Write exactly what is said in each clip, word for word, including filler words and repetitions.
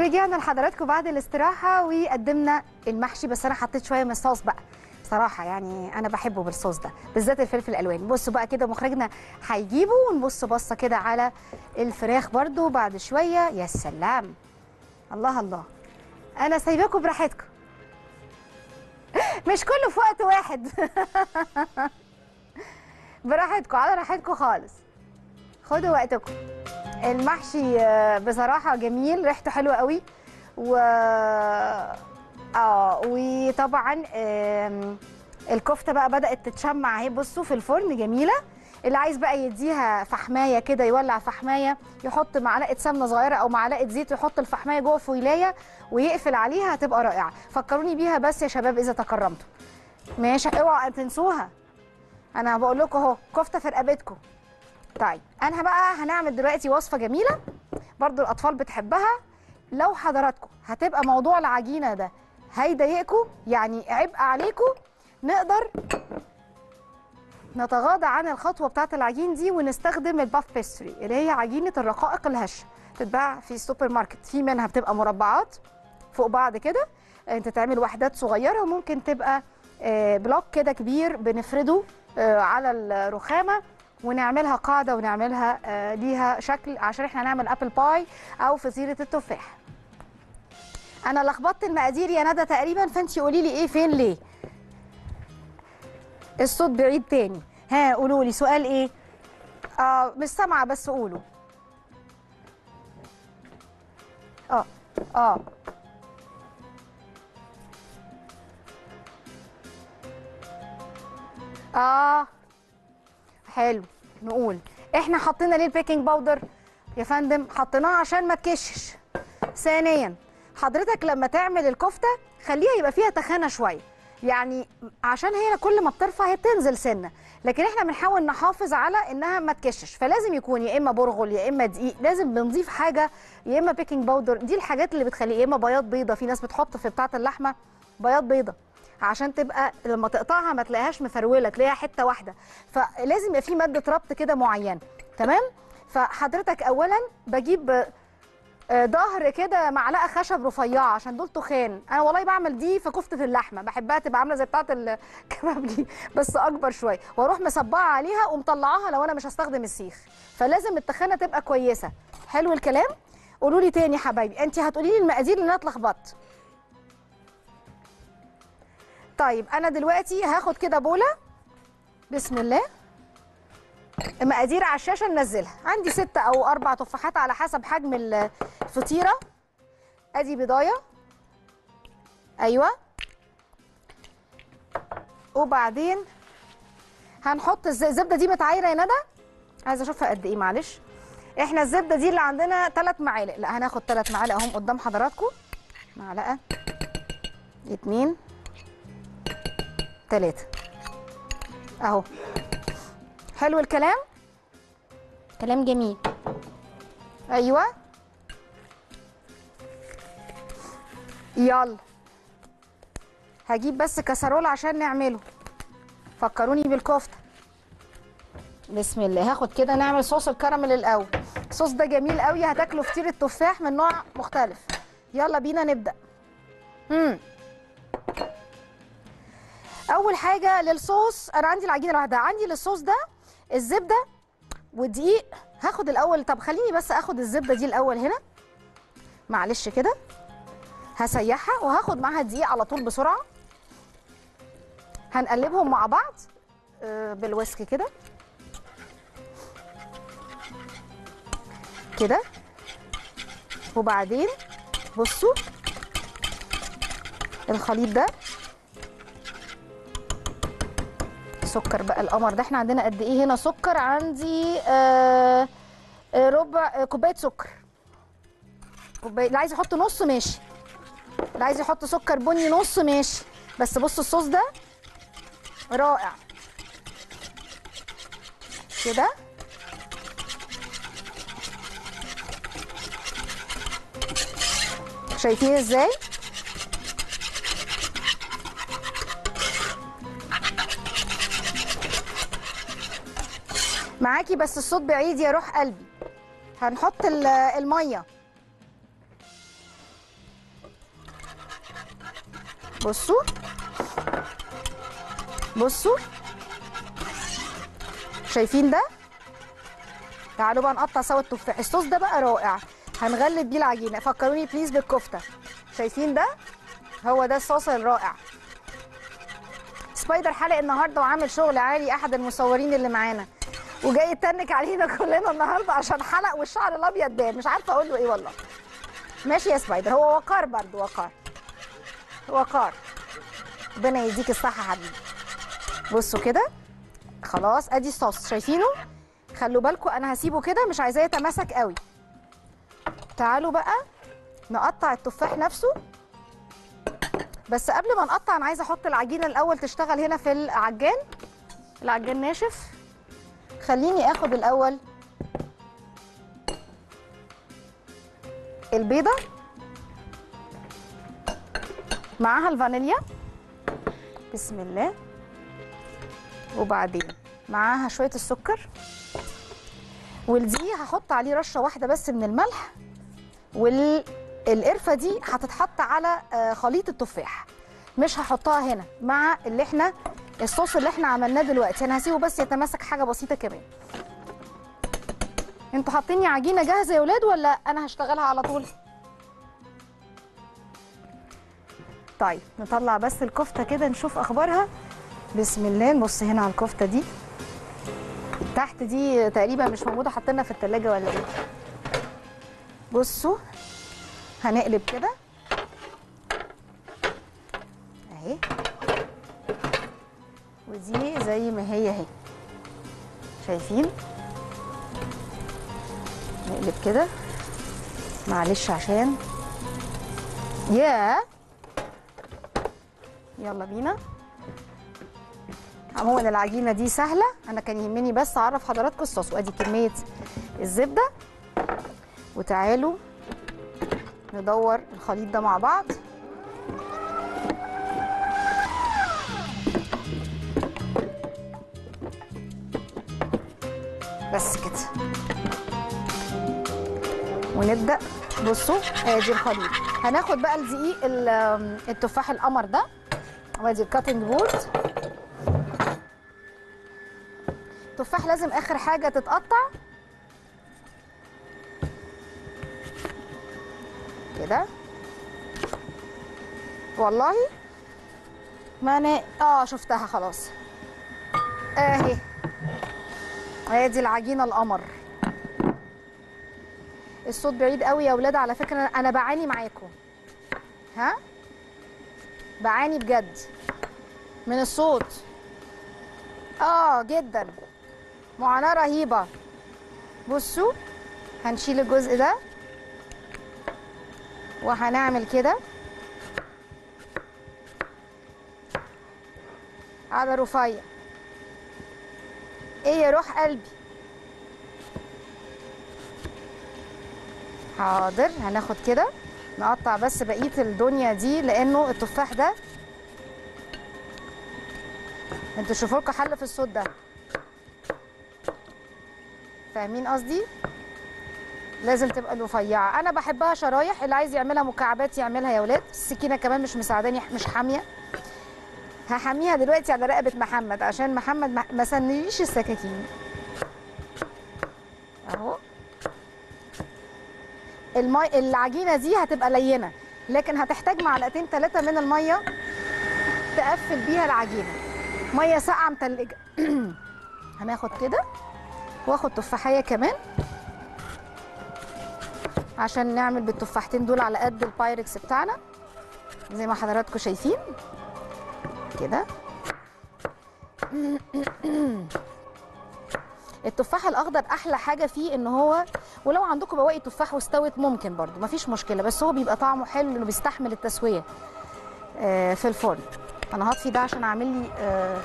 رجعنا لحضراتكم بعد الاستراحه وقدمنا المحشي، بس انا حطيت شويه من الصوص بقى صراحه، يعني انا بحبه بالصوص ده بالذات الفلفل الالوان. بصوا بقى كده مخرجنا هيجيبه، ونبص بصه كده على الفراخ برده بعد شويه. يا سلام، الله الله، انا سايباكم براحتكم، مش كله في وقت واحد براحتكم، على راحتكم خالص، خدوا وقتكم. المحشي بصراحه جميل، ريحته حلوه قوي، و اه وطبعا الكفته بقى بدات تتشمع اهي، بصوا في الفرن جميله. اللي عايز بقى يديها فحمايه كده، يولع فحمايه، يحط معلقه سمنه صغيره او معلقه زيت، ويحط الفحمايه جوه فويلايه ويقفل عليها، هتبقى رائعه. فكروني بيها بس يا شباب اذا تكرمتوا، ماشي؟ اوعوا تنسوها، انا بقول لكم اهو كفته في رقبتكم. طيب انا بقى هنعمل دلوقتي وصفه جميله برضو الاطفال بتحبها. لو حضراتكم هتبقى موضوع العجينه ده هيضايقكم، يعني عبء عليكم، نقدر نتغاضى عن الخطوه بتاعه العجين دي ونستخدم الباف بيستري اللي هي عجينه الرقائق الهشه، بتتباع في السوبر ماركت. في منها بتبقى مربعات فوق بعض كده، تتعمل وحدات صغيره، وممكن تبقى بلوك كده كبير بنفرده على الرخامه ونعملها قاعده ونعملها ليها شكل، عشان احنا نعمل ابل باي او فطيره التفاح. انا لخبطت المقادير يا ندى تقريبا، فانتي قولي لي ايه فين ليه. الصوت بعيد تاني، ها قولوا لي سؤال ايه؟ اه مش سامعه بس قولوا. اه اه اه حلو. نقول احنا حطينا ليه البيكنج باودر يا فندم؟ حطيناه عشان ما تكشش. ثانيا حضرتك لما تعمل الكفته خليها يبقى فيها تخانه شويه، يعني عشان هي كل ما بترفع هي بتنزل سنه، لكن احنا بنحاول نحافظ على انها ما تكشش، فلازم يكون يا اما برغل يا اما دقيق، لازم بنضيف حاجه، يا اما بيكنج باودر، دي الحاجات اللي بتخليه، يا اما بياض بيضه، في ناس بتحط في بتاعه اللحمه بياض بيضه عشان تبقى لما تقطعها ما تلاقيهاش مفروله، تلاقيها حته واحده، فلازم يبقى في ماده ربط كده معينه. تمام؟ فحضرتك اولا بجيب ظهر كده معلقه خشب رفيعه، عشان دول تخان. انا والله بعمل دي في كفته اللحمه، بحبها تبقى عامله زي بتاعه الكباب دي بس اكبر شويه، واروح مصبعه عليها ومطلعاها لو انا مش هستخدم السيخ، فلازم التخانه تبقى كويسه. حلو الكلام؟ قولوا لي تاني يا حبايبي، انت هتقولي لي المقادير اللي انا اتلخبطت. طيب انا دلوقتي هاخد كده بوله، بسم الله، مقادير على الشاشه ننزلها، عندي ستة او اربع تفاحات على حسب حجم الفطيره. ادي بضايه، ايوه، وبعدين هنحط الزبده دي متعايره يا ندى، عايزه اشوفها قد ايه، معلش. احنا الزبده دي اللي عندنا ثلاث معالق، لا هناخد ثلاث معالق اهم قدام حضراتكم، معلقه اتنين تلاتة اهو. حلو الكلام، كلام جميل، ايوه يلا. هجيب بس كسرول عشان نعمله، فكروني بالكفته. بسم الله، هاخد كده نعمل صوص الكراميل الاول. الصوص ده جميل قوي، هتاكلوا فطيره تفاح من نوع مختلف. يلا بينا نبدا. امم اول حاجه للصوص، انا عندي العجينه لوحدها، عندي للصوص ده الزبده والدقيق. هاخد الاول، طب خليني بس اخد الزبده دي الاول هنا، معلش كده هسيحها، وهاخد معاها الدقيق على طول بسرعه. هنقلبهم مع بعض بالوسك كده كده، وبعدين بصوا الخليط ده سكر بقى القمر ده، احنا عندنا قد ايه هنا سكر؟ عندي آه ربع كوبايه سكر، كوبايه. اللي عايز يحط نص ماشي، اللي عايز يحط سكر بني نص ماشي، بس بصوا الصوص ده رائع كده. شايفين ازاي؟ معاكي بس الصوت بعيد يا روح قلبي. هنحط الميه، بصوا بصوا شايفين ده؟ تعالوا بقى نقطع سوا التفاح. الصوص ده بقى رائع، هنغلف بيه العجينه. فكروني بليز بالكفته، شايفين ده؟ هو ده الصوص الرائع. سبايدر حلق النهارده وعامل شغل عالي، احد المصورين اللي معانا، وجاي يتنك علينا كلنا النهارده عشان حلق والشعر الابيض ده، مش عارفه اقول له ايه والله. ماشي يا سبايدر، هو وقار برضه، وقار وقار. ربنا يديك الصحه حبيبي. بصوا كده خلاص، ادي الصوص شايفينه. خلوا بالكم انا هسيبه كده، مش عايزاه يتماسك قوي. تعالوا بقى نقطع التفاح نفسه، بس قبل ما نقطع انا عايزه احط العجينه الاول تشتغل هنا في العجان. العجان ناشف، خليني اخد الاول البيضه معاها الفانيليا، بسم الله، وبعدين معاها شويه السكر، والدقيق هحط عليه رشه واحده بس من الملح، والقرفه دي هتتحط على خليط التفاح، مش هحطها هنا مع اللي احنا الصوص اللي احنا عملناه دلوقتي. انا هسيبه بس يتماسك حاجه بسيطه كمان. انتوا حاطيني عجينه جاهزه يا ولاد ولا انا هشتغلها على طول؟ طيب نطلع بس الكفته كده نشوف اخبارها. بسم الله، نبص هنا على الكفته دي تحت، دي تقريبا مش موجوده، حاطينها في التلاجة ولا ايه؟ بصوا هنقلب كده اهي، ودي زي ما هي اهي، شايفين؟ نقلب كده معلش عشان يا يلا بينا. عموما العجينه دي سهله، انا كان يهمني بس اعرف حضراتكم الصوص. وادي كميه الزبده، وتعالوا ندور الخليط ده مع بعض. بس كده ونبدا. بصوا ادي الخليط، هناخد بقى الدقيق التفاح القمر ده، وادي الكاتنج بورد. التفاح لازم اخر حاجه تتقطع كده والله ما انا اه شفتها خلاص اهي. ادي العجينه القمر. الصوت بعيد قوي يا ولاد على فكره، انا بعاني معاكم، ها بعاني بجد من الصوت، اه جدا معاناة رهيبة. بصوا هنشيل الجزء ده وهنعمل كده على رفيع. ايه يا روح قلبي؟ حاضر، هناخد كده نقطع بس بقية الدنيا دي، لانه التفاح ده انتوا شوفوا لكم حل في الصوت ده، فاهمين قصدي؟ لازم تبقى رفيعه، انا بحبها شرايح، اللي عايز يعملها مكعبات يعملها يا ولاد. السكينه كمان مش مساعداني، مش حاميه، هحميها دلوقتي على رقبه محمد عشان محمد ما سنليش السكاكين اهو. المي... العجينه دي هتبقى لينه، لكن هتحتاج معلقتين ثلاثه من الميه تقفل بيها العجينه، ميه ساقعه متلجه. هناخد كده واخد تفاحيه كمان عشان نعمل بالتفاحتين دول على قد البايركس بتاعنا زي ما حضراتكم شايفين كده. التفاح الاخضر احلى حاجه فيه ان هو، ولو عندكم بواقي تفاح واستوت ممكن برضو مفيش مشكله، بس هو بيبقى طعمه حلو انه بيستحمل التسويه في الفرن. انا هطفي ده عشان اعمل لي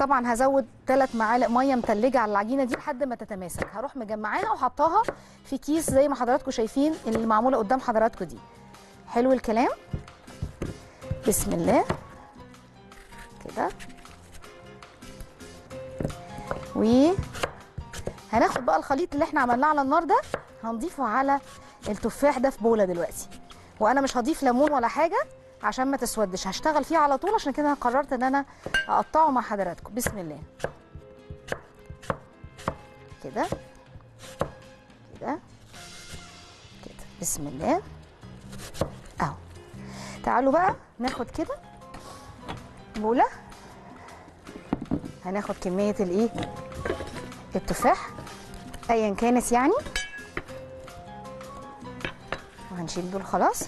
طبعا، هزود ثلاث معالق ميه متلجه على العجينه دي لحد ما تتماسك. هروح مجمعاها وحطاها في كيس زي ما حضراتكم شايفين اللي معموله قدام حضراتكم دي. حلو الكلام، بسم الله كده. وهناخد بقى الخليط اللي احنا عملناه على النار ده هنضيفه على التفاح ده في بوله دلوقتي، وانا مش هضيف ليمون ولا حاجه عشان ما تسودش، هشتغل فيه على طول، عشان كده انا قررت ان انا اقطعه مع حضراتكم. بسم الله. كده كده كده، بسم الله اهو. تعالوا بقى ناخد كده بوله، هناخد كميه الايه التفاح ايا كانت يعني، وهنشيل دول خلاص،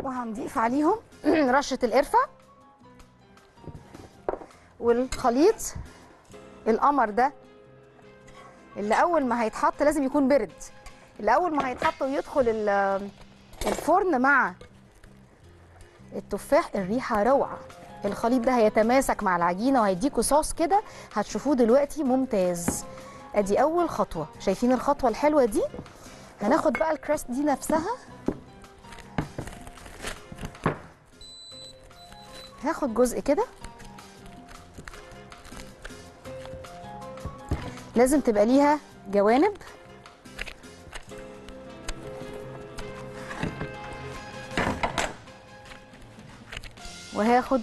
وهنضيف عليهم رشه القرفه والخليط القمر ده، اللي اول ما هيتحط لازم يكون برد، اللي اول ما هيتحط ويدخل الفرن مع التفاح الريحه روعه. الخليط ده هيتماسك مع العجينه وهيديكوا صوص كده هتشوفوه دلوقتي ممتاز. ادي اول خطوه، شايفين الخطوه الحلوه دي؟ هناخد بقى الكراست دي نفسها، هاخد جزء كده، لازم تبقى ليها جوانب، وهاخد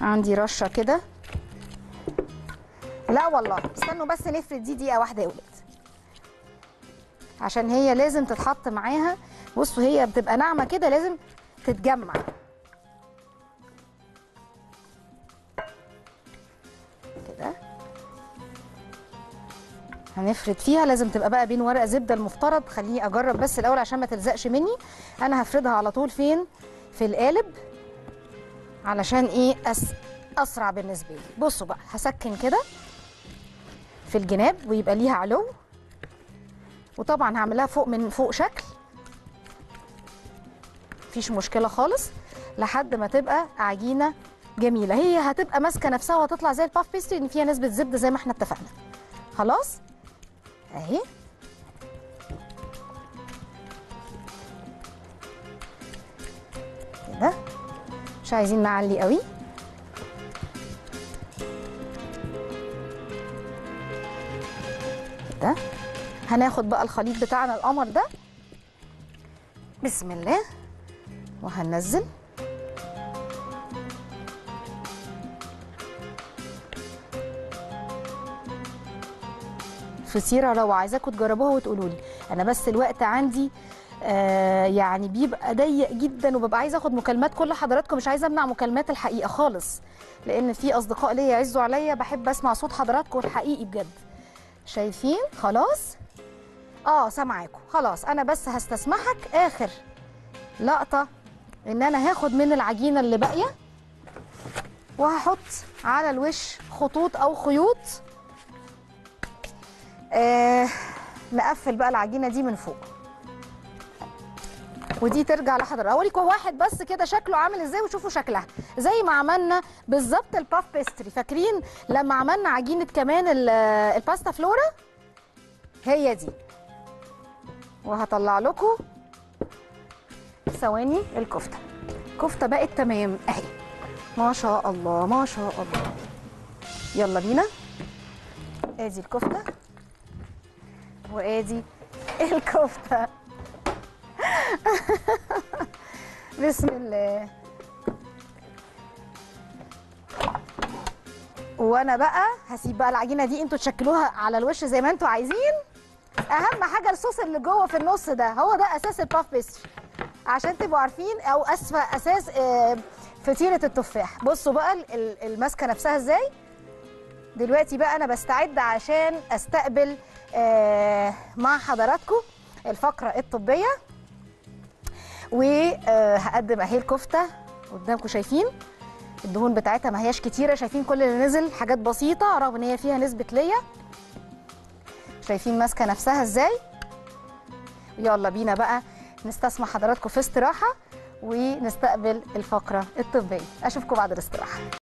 عندي رشه كده. لا والله استنوا بس نفرد دي دقيقه واحده يا ولاد، عشان هي لازم تتحط معاها. بصوا هي بتبقى ناعمه كده لازم تتجمع. هنفرد فيها، لازم تبقى بقى بين ورق زبده المفترض. خليني اجرب بس الاول عشان ما تلزقش مني. انا هفردها على طول فين؟ في القالب، علشان ايه؟ أس... اسرع بالنسبه لي. بصوا بقى هسكن كده في الجناب ويبقى ليها علو، وطبعا هعملها فوق من فوق شكل، مفيش مشكله خالص، لحد ما تبقى عجينه جميله. هي هتبقى ماسكه نفسها وهتطلع زي الباف بيستري ان فيها نسبه زبده زي ما احنا اتفقنا. خلاص اهي، كده مش عايزين نعلي قوي. كده هناخد بقى الخليط بتاعنا القمر ده، بسم الله، وهننزل فطيره روعه. عايزاكم تجربوها وتقولوا لي. انا بس الوقت عندي آه يعني بيبقى ضيق جدا، وببقى عايزه اخد مكالمات كل حضراتكم، مش عايزه امنع مكالمات الحقيقه خالص، لان في اصدقاء ليا يعزوا عليا، بحب اسمع صوت حضراتكم الحقيقي بجد. شايفين؟ خلاص اه سامعاكم خلاص. انا بس هستسمحك اخر لقطه، ان انا هاخد من العجينه اللي باقيه وهحط على الوش خطوط او خيوط. آه نقفل بقى العجينه دي من فوق، ودي ترجع لحضرتك. اوريكم واحد بس كده شكله عامل ازاي، وشوفوا شكلها زي ما عملنا بالظبط الباف بيستري. فاكرين لما عملنا عجينه كمان الباستا فلورا؟ هي دي. وهطلع لكم ثواني الكفته. الكفته بقت تمام اهي، ما شاء الله ما شاء الله. يلا بينا، ادي الكفته وادي الكفته. بسم الله. وانا بقى هسيب بقى العجينه دي انتوا تشكلوها على الوش زي ما انتوا عايزين. اهم حاجه الصوص اللي جوه في النص ده، هو ده اساس الباف بيستري، عشان تبقوا عارفين، او اسفه اساس فطيره التفاح. بصوا بقى الماسكه نفسها ازاي دلوقتي. بقى انا بستعد عشان استقبل آه مع حضراتكم الفقرة الطبية، وهقدم اهي الكفتة قدامكم. شايفين الدهون بتاعتها ما هياش كتيرة، شايفين كل اللي نزل حاجات بسيطة، رغم ان هي فيها نسبة ليا. شايفين ماسكة نفسها ازاي. يلا بينا بقى نستسمح حضراتكم في استراحة، ونستقبل الفقرة الطبية. اشوفكم بعد الاستراحة.